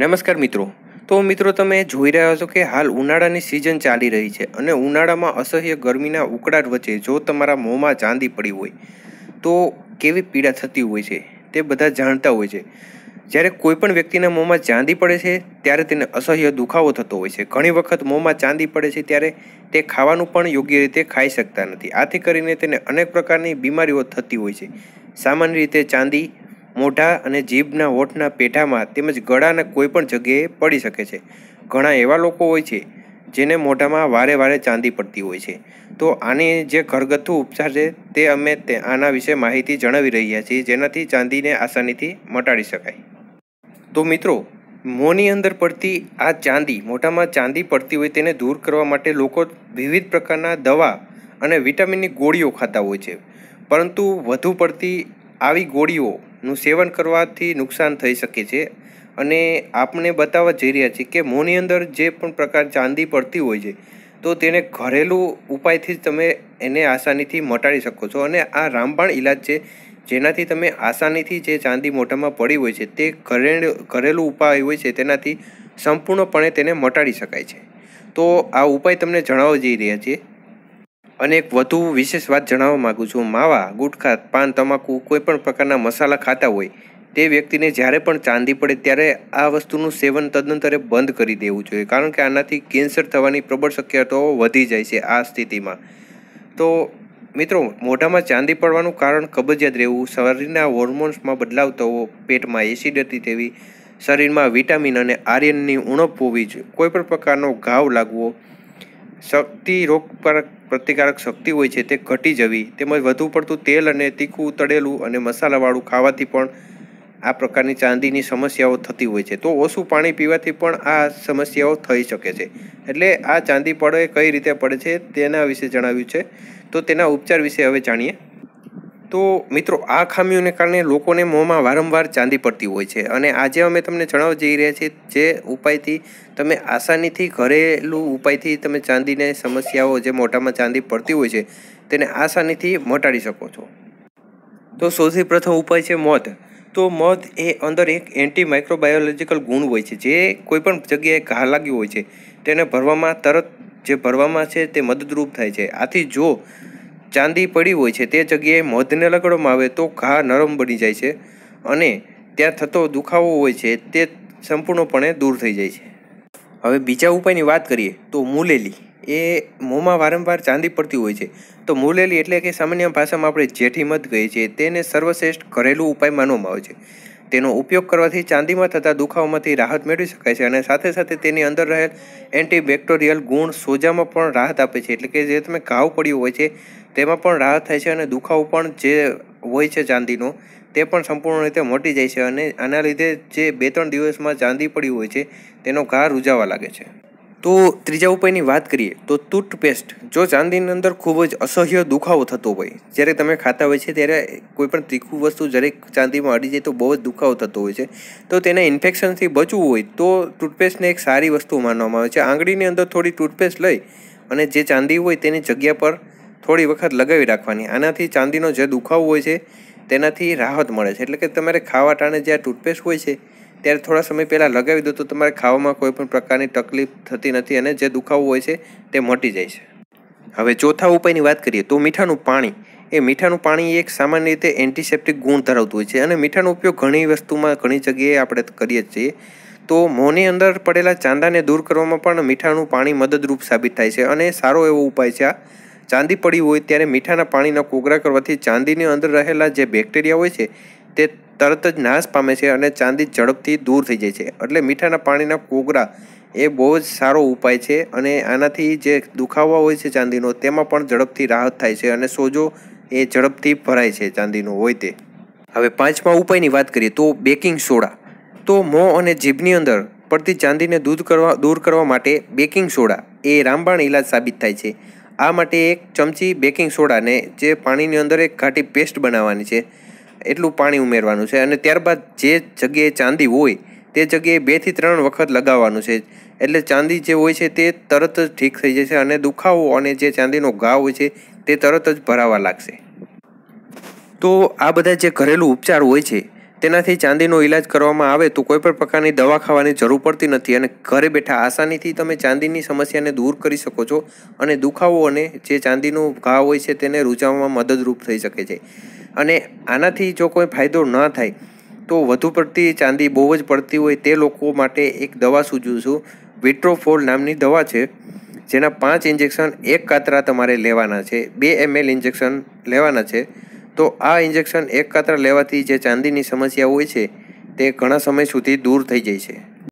નમસ્કાર મિત્રો, તો મિત્રો તમે જોઈ રહ્યા છો કે હાલ ઉનાળાની સિઝન ચાલી રહી છે અને ઉનાળામાં અસહ્ય ગરમીના ઉકળાટ વચ્ચે જો તમારા મોંમાં ચાંદી પડી હોય તો કેવી પીડા થતી હોય છે તે બધા જાણતા હોય છે। જ્યારે કોઈપણ વ્યક્તિના મોંમાં ચાંદી પડે છે ત્યારે તેને અસહ્ય દુખાવો થતો હોય છે। ઘણી વખત મોંમાં ચાંદી પડે છે ત્યારે તે ખાવાનું પણ યોગ્ય રીતે ખાઈ શકતા નથી, આથી કરીને તેને અનેક પ્રકારની બીમારીઓ થતી હોય છે। સામાન્ય રીતે ચાંદી મોઢા અને જીભના હોઠના પેઢામાં તેમજ ગળાના કોઈપણ જગ્યાએ પડી શકે છે। ઘણા એવા લોકો હોય છે જેને મોઢામાં વારે વારે ચાંદી પડતી હોય છે, તો આને જે ઘરગથ્થુ ઉપચાર છે તે અમે આના વિશે માહિતી જણાવી રહ્યા છીએ, જેનાથી ચાંદીને આસાનીથી મટાડી શકાય। તો મિત્રો, મોંની અંદર પડતી આ ચાંદી, મોઢામાં ચાંદી પડતી હોય તેને દૂર કરવા માટે લોકો વિવિધ પ્રકારના દવા અને વિટામિનની ગોળીઓ ખાતા હોય છે, પરંતુ વધુ પડતી આવી ગોળીઓ નું સેવન કરવાથી નુકસાન થઈ શકે છે। અને આપણે બતાવવા જઈ રહ્યા છીએ કે મોંની અંદર જે પણ પ્રકાર ચાંદી પડતી હોય છે તો તેને ઘરેલું ઉપાયથી જ તમે એને આસાનીથી મટાડી શકો છો। અને આ રામબાણ ઈલાજ છે, જેનાથી તમે આસાનીથી જે ચાંદી મોઢામાં પડી હોય છે તે ઘરેલું ઉપાય હોય છે, તેનાથી સંપૂર્ણપણે તેને મટાડી શકાય છે। તો આ ઉપાય તમને જણાવવા જઈ રહ્યા છીએ। અને એક વધુ વિશેષ વાત જણાવવા માગું છું, માવા, ગુટખા, પાન, તમાકુ, કોઈપણ પ્રકારના મસાલા ખાતા હોય તે વ્યક્તિને જ્યારે પણ ચાંદી પડે ત્યારે આ વસ્તુનું સેવન તદનંતરે બંધ કરી દેવું જોઈએ, કારણ કે આનાથી કેન્સર થવાની પ્રબળ શક્યતાઓ વધી જાય છે આ સ્થિતિમાં। તો મિત્રો, મોઢામાં ચાંદી પડવાનું કારણ કબજિયાત રહેવું, શરીરના હોર્મોન્સમાં બદલાવ થવો, પેટમાં એસિડિટી થવી, શરીરમાં વિટામિન અને આયર્નની ઉણપ હોવી જોઈએ, કોઈપણ પ્રકારનો ઘાવ લાગવો, શક્તિ રોગ પર પ્રતિકારક શક્તિ હોય છે તે ઘટી જવી, તેમજ વધુ પડતું તેલ અને તીખું, તળેલું અને મસાલાવાળું ખાવાથી પણ આ પ્રકારની ચાંદીની સમસ્યાઓ થતી હોય છે। તો ઓછું પાણી પીવાથી પણ આ સમસ્યાઓ થઈ શકે છે। એટલે આ ચાંદી પડે કઈ રીતે પડે છે તેના વિશે જણાવ્યું છે, તો તેના ઉપચાર વિશે હવે જાણીએ। તો મિત્રો, આ ખામીઓને કારણે લોકોને મોંમાં વારંવાર ચાંદી પડતી હોય છે, અને આજે અમે તમને જણાવવા જઈ રહ્યા છીએ જે ઉપાયથી તમે આસાનીથી ઘરેલું ઉપાયથી તમે ચાંદીને સમસ્યાઓ જે મોઢામાં ચાંદી પડતી હોય છે તેને આસાનીથી મટાડી શકો છો। તો સૌથી પ્રથમ ઉપાય છે મધ। તો મધ એ અંદર એક એન્ટી માઇક્રોબાયોલોજિકલ ગુણ હોય છે, જે કોઈપણ જગ્યાએ ઘા લાગ્યું હોય છે તેને ભરવામાં તરત જે ભરવામાં છે તે મદદરૂપ થાય છે। આથી જો ચાંદી પડી હોય છે તે જગ્યાએ મધને લગાડવામાં આવે તો ઘા નરમ બની જાય છે અને ત્યાં થતો દુખાવો હોય છે તે સંપૂર્ણપણે દૂર થઈ જાય છે। હવે બીજા ઉપાયની વાત કરીએ તો મૂલેલી, એ મોંમાં વારંવાર ચાંદી પડતી હોય છે તો મૂલેલી એટલે કે સામાન્ય ભાષામાં આપણે જેઠી મધ કહીએ છીએ, તેને સર્વશ્રેષ્ઠ ઘરેલું ઉપાય માનવામાં આવે છે। તેનો ઉપયોગ કરવાથી ચાંદીમાં થતા દુખાવામાંથી રાહત મેળવી શકાય છે, અને સાથે સાથે તેની અંદર રહેલ એન્ટીબેક્ટેરિયલ ગુણ સોજામાં પણ રાહત આપે છે, એટલે કે જે તમે ઘાવ પડ્યો હોય છે તેમાં પણ રાહત થાય છે, અને દુખાવો પણ જે હોય છે ચાંદીનો તે પણ સંપૂર્ણ રીતે મટી જાય છે, અને આના લીધે જે 2-3 દિવસમાં ચાંદી પડી હોય છે તેનો ઘા રૂજાવા લાગે છે। તો ત્રીજા ઉપાયની વાત કરીએ તો ટૂથપેસ્ટ। જો ચાંદીની અંદર ખૂબ જ અસહ્ય દુખાવો થતો હોય, જ્યારે તમે ખાતા હોય છે ત્યારે કોઈપણ તીખું વસ્તુ જરેક ચાંદીમાં અડી જાય તો બહુ જ દુખાવો થતો હોય છે, તો તેના ઇન્ફેક્શનથી બચવું હોય તો ટૂથપેસ્ટને એક સારી વસ્તુ માનવામાં આવે છે। આંગળીની અંદર થોડી ટૂથપેસ્ટ લઈ અને જે ચાંદી હોય તેની જગ્યા પર થોડી વખત લગાવી રાખવાની, આનાથી ચાંદીનો જે દુખાવો હોય છે તેનાથી રાહત મળે છે। એટલે કે તમારે ખાવા ટાણે જે આ ટૂથપેસ્ટ હોય છે ત્યારે થોડા સમય પહેલાં લગાવી દો તો તમારે ખાવામાં કોઈપણ પ્રકારની તકલીફ થતી નથી, અને જે દુખાવો હોય છે તે મટી જાય છે। હવે ચોથા ઉપાયની વાત કરીએ તો મીઠાનું પાણી। એ મીઠાનું પાણી એક સામાન્ય રીતે એન્ટિસેપ્ટિક ગુણ ધરાવતું હોય છે, અને મીઠાનો ઉપયોગ ઘણી વસ્તુમાં ઘણી જગ્યાએ આપણે કરીએ જ છીએ। તો મોંની અંદર પડેલા ચાંદાને દૂર કરવામાં પણ મીઠાનું પાણી મદદરૂપ સાબિત થાય છે, અને સારો એવો ઉપાય છે આ। ચાંદી પડી હોય ત્યારે મીઠાના પાણીના કોગળા કરવાથી ચાંદીની અંદર રહેલા જે બેક્ટેરિયા હોય છે તે તરત જ નાશ પામે છે, અને ચાંદી ઝડપથી દૂર થઈ જાય છે। એટલે મીઠાના પાણીના કોગળા એ બહુ જ સારો ઉપાય છે, અને આનાથી જે દુખાવા હોય છે ચાંદીનો તેમાં પણ ઝડપથી રાહત થાય છે, અને સોજો એ ઝડપથી ભરાય છે ચાંદીનો હોય તે। હવે પાંચમા ઉપાયની વાત કરીએ તો બેકિંગ સોડા। તો મોં અને જીભની અંદર પડતી ચાંદીને દૂર કરવા માટે બેકિંગ સોડા એ રામબાણ ઈલાજ સાબિત થાય છે। આ માટે 1 ચમચી બેકિંગ સોડાને જે પાણીની અંદર એક ઘાટી પેસ્ટ બનાવવાની છે એટલું પાણી ઉમેરવાનું છે, અને ત્યારબાદ જે જગ્યાએ ચાંદી હોય તે જગ્યાએ 2 થી 3 વખત લગાવવાનું છે, એટલે ચાંદી જે હોય છે તે તરત જ ઠીક થઈ જશે, અને દુખાવો અને જે ચાંદીનો ઘા હોય છે તે તરત જ ભરાવા લાગશે। તો આ બધા જે ઘરેલું ઉપચાર હોય છે તેનાથી ચાંદીનો ઈલાજ કરવામાં આવે તો કોઈ પણ પ્રકારની દવા ખાવાની જરૂર પડતી નથી અને ઘરે બેઠા આસાનીથી તમે ચાંદીની સમસ્યાને દૂર કરી શકો છો અને દુખાવો અને જે ચાંદીનો ઘાવ હોય છે તેને રૂજાવવામાં મદદરૂપ થઈ શકે છે। અને આનાથી જો કોઈ ફાયદો ન થાય તો વધુ પડતી ચાંદી બહુ જ પડતી હોય તે લોકો માટે એક દવા સૂચવું છું, વિટ્રોફોલ નામની દવા છે જેના 5 ઇન્જેક્શન એક કાતરા તમારે લેવાના છે, 2 ml ઇન્જેક્શન લેવાના છે। तो आ इंजेक्शन एक कातरा लेवाथी जे चांदीनी समस्या होय छे ते घणा समय सुधी दूर थई जाय छे।